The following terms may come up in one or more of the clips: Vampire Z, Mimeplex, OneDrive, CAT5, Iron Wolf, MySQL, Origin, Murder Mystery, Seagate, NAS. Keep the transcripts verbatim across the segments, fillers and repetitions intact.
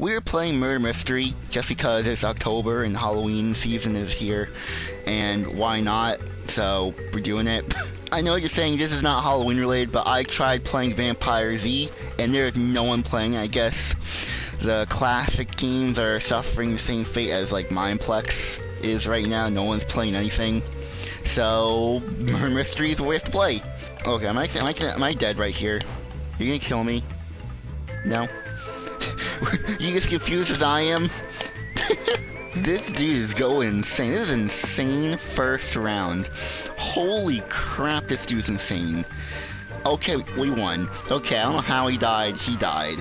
We're playing Murder Mystery just because it's October and Halloween season is here, and why not? So we're doing it. I know you're saying this is not Halloween related, but I tried playing Vampire Z and there's no one playing. I guess the classic games are suffering the same fate as like Mimeplex is right now. No one's playing anything. So Murder Mystery is what we have to play. Okay, am I, am I, am I dead right here? You're gonna kill me? No? You as confused as I am? This dude is going insane. This is an insane first round. Holy crap, this dude's insane. Okay, we won. Okay, I don't know how he died. He died.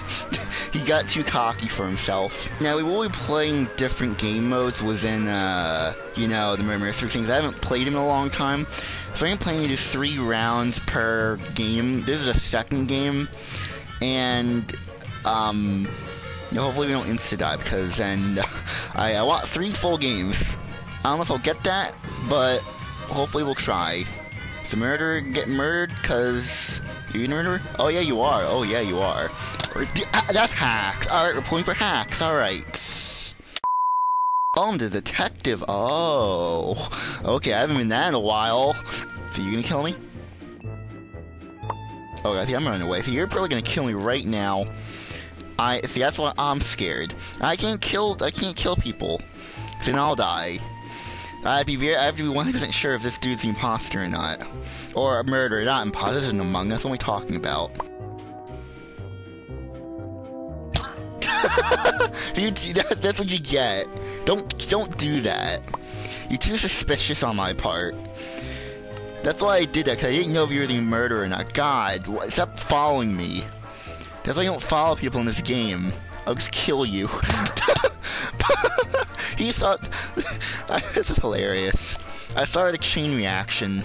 He got too cocky for himself. Now, we will be playing different game modes within, uh, you know, the Murder Mystery things. I haven't played him in a long time. So I'm playing just three rounds per game. This is the second game. And, um... hopefully we don't insta-die, because then I, I want three full games. I don't know if I'll get that, but hopefully we'll try. Is the murderer getting murdered? Because you're a murderer? Oh, yeah, you are. Oh, yeah, you are. Or, that's hacks. All right, we're pulling for hacks. All right. Oh, I'm the detective. Oh. Okay, I haven't been that in a while. So you going to kill me? Oh, I think I'm running away. So you're probably going to kill me right now. I see. That's why I'm scared. I can't kill. I can't kill people. Then I'll die. I'd be very. I have to be one hundred percent sure if this dude's the imposter or not, or a murderer. Not imposter. This isn't Among Us. What are we talking about? Dude, that, that's what you get. Don't don't do that. You're too suspicious on my part. That's why I did that, because I didn't know if you were the murderer or not. God, what, stop following me. That's why you don't follow people in this game. I'll just kill you. He saw... This is hilarious. I started a chain reaction.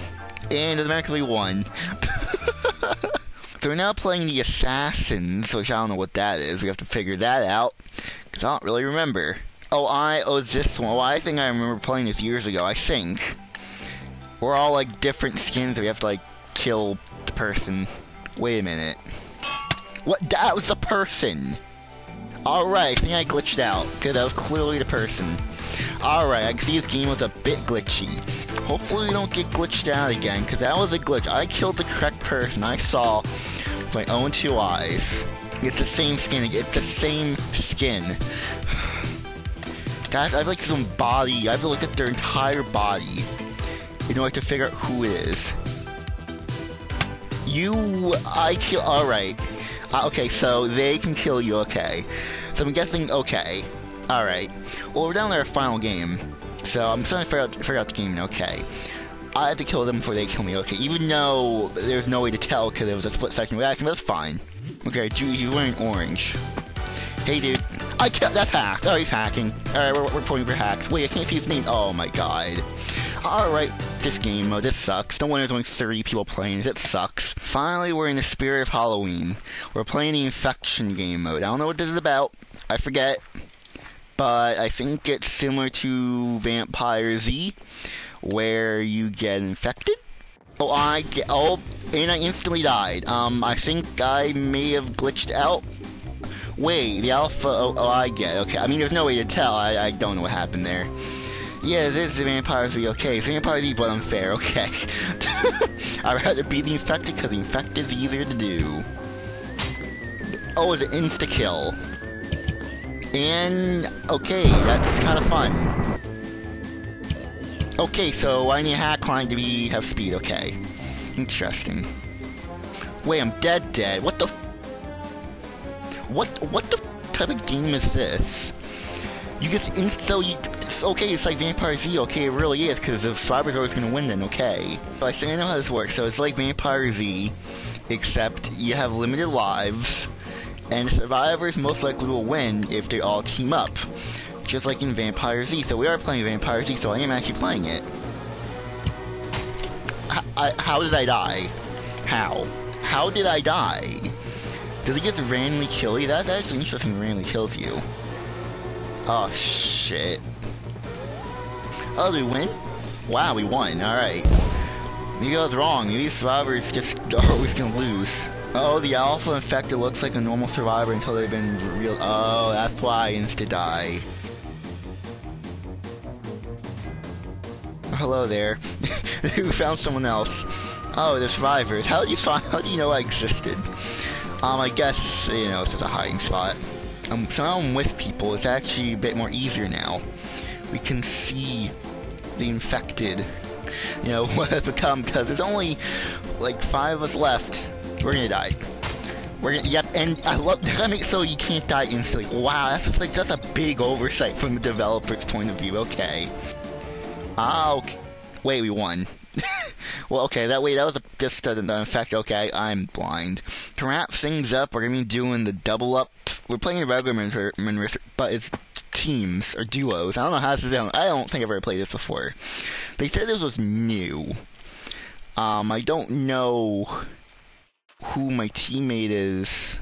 And automatically won. So we're now playing the Assassins, which I don't know what that is. We have to figure that out. Because I don't really remember. Oh, I... Oh, this one. Well, I think I remember playing this years ago. I think. We're all, like, different skins. We have to, like, kill the person. Wait a minute. What? That was the person! Alright, I think I glitched out, because that was clearly the person. Alright, I can see this game was a bit glitchy. Hopefully we don't get glitched out again, because that was a glitch. I killed the correct person I saw with my own two eyes. It's the same skin, it's the same skin. Guys, I have like some body, I have to look at their entire body in order to figure out who it is. You... I kill... Alright. Uh, okay, so they can kill you, okay. So I'm guessing, okay. Alright. Well, we're down to our final game. So I'm trying to figure out, figure out the game, okay. I have to kill them before they kill me, okay. Even though there's no way to tell because it was a split-second reaction, but that's fine. Okay, dude, he's wearing orange. Hey, dude. I can't, that's hacked. Oh, he's hacking. Alright, we're, we're pulling for hacks. Wait, I can't see his name. Oh, my God. Alright, this game mode, this sucks. No wonder there's only thirty people playing it, it sucks. Finally, we're in the spirit of Halloween. We're playing the infection game mode. I don't know what this is about, I forget. But I think it's similar to Vampire Z, where you get infected. Oh, I get, oh, and I instantly died. Um, I think I may have glitched out. Wait, the alpha, oh, oh I get, okay. I mean, there's no way to tell, I, I don't know what happened there. Yeah, this is the Vampire Z, okay. It's Vampire Z, but unfair, okay. I'd rather be the infected, because the infected is easier to do. Oh, the insta-kill. And, okay, that's kind of fun. Okay, so I need a hack line to be, have speed, okay. Interesting. Wait, I'm dead dead. What the f What, what the f type of game is this? You just inst- so you- okay, it's like Vampire Z, okay, it really is, because the survivor's always gonna win then, okay. So I say I know how this works, so it's like Vampire Z, except you have limited lives, and survivors most likely will win if they all team up. Just like in Vampire Z, so we are playing Vampire Z, so I am actually playing it. H I, how did I die? How? How did I die? Does it just randomly kill you? That, that's interesting, randomly kills you. Oh, shit. Oh, did we win? Wow, we won. Alright. Maybe I was wrong. Maybe survivors just are always gonna lose. Oh, the alpha infected looks like a normal survivor until they've been revealed. Oh, that's why I insta-die. Hello there. Who found someone else? Oh, they're survivors. How do you find, how do you know I existed? Um, I guess, you know, it's just a hiding spot. Um, so now I'm with people. It's actually a bit more easier now. We can see the infected, you know, what has become, because there's only, like, five of us left. We're gonna die. We're gonna, yep, and I love, I mean, so you can't die instantly. Wow, that's just, like, that's a big oversight from the developer's point of view, okay. Ah, okay. Wait, we won. Well, okay, that way, that was a, just an effect, okay, I'm blind. To wrap things up, we're gonna be doing the double up. We're playing a regular, but it's teams, or duos. I don't know how this is done. I don't think I've ever played this before. They said this was new. Um, I don't know who my teammate is,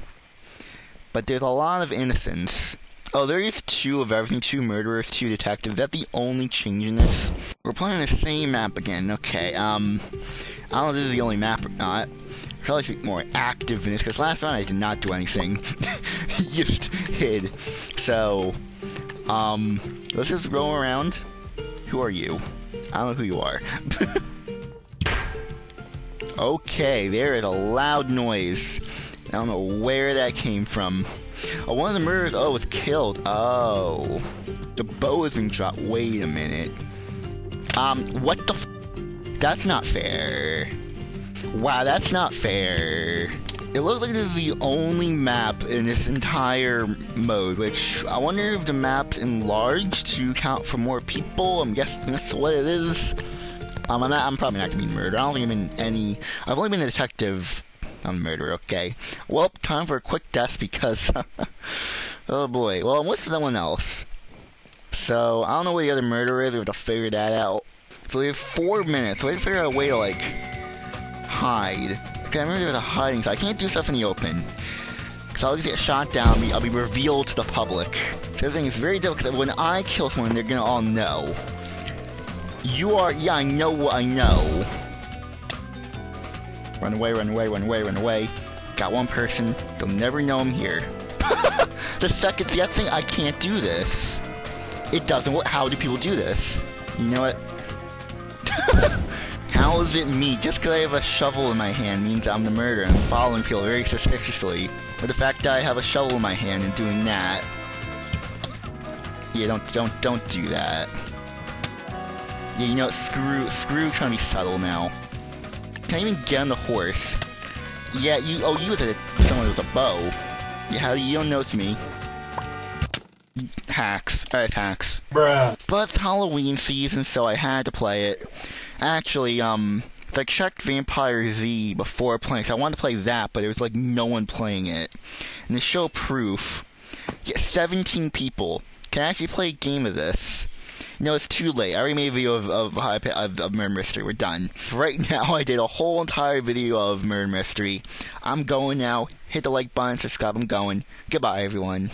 but there's a lot of innocence. Oh, there is two of everything, two murderers, two detectives. Is that the only change in this? We're playing the same map again, okay. Um, I don't know if this is the only map or not. I probably should be more active in this, because last round I did not do anything. Just hid. So, um, let's just roll around. Who are you? I don't know who you are. Okay, there is a loud noise. I don't know where that came from. Oh, one of the murderers, oh, was killed. Oh. The bow has been dropped. Wait a minute. Um, what the f? That's not fair. Wow, that's not fair. It looks like this is the only map in this entire mode, which I wonder if the map's enlarged to count for more people. I'm guessing that's what it is. Um, I'm, not, I'm probably not going to be murdered. I don't think I'm in any... I've only been a detective... I'm a murderer, okay. Well, time for a quick death because, oh boy. Well, I'm with someone else. So, I don't know where the other murderer is. We have to figure that out. So we have four minutes. So we have to figure out a way to, like, hide. Okay, I remember there's a hiding, so I can't do stuff in the open. Because I'll just get shot down. I'll be revealed to the public. So this thing is very difficult. When I kill someone, they're going to all know. You are, yeah, I know what I know. Run away, run away, run away, run away. Got one person. They'll never know I'm here. The second, the other thing, I can't do this. It doesn't work. How do people do this? You know what? How is it me? Just because I have a shovel in my hand means I'm the murderer. I'm following people very suspiciously. But the fact that I have a shovel in my hand and doing that... Yeah, don't, don't, don't do that. Yeah, you know what? Screw, screw trying to be subtle now. Can I even get on the horse? Yeah, you. Oh, you said someone with a bow. Yeah, how do you don't notice me? Hacks. Alright, hacks. Bruh. But it's Halloween season, so I had to play it. Actually, um, so I checked Vampire Z before playing, so I wanted to play that, but there was like no one playing it. And to show proof, yeah, seventeen people can I actually play a game of this. No, it's too late. I already made a video of, of, of, of Murder Mystery. We're done. Right now, I did a whole entire video of Murder Mystery. I'm going now. Hit the like button, subscribe. I'm going. Goodbye, everyone.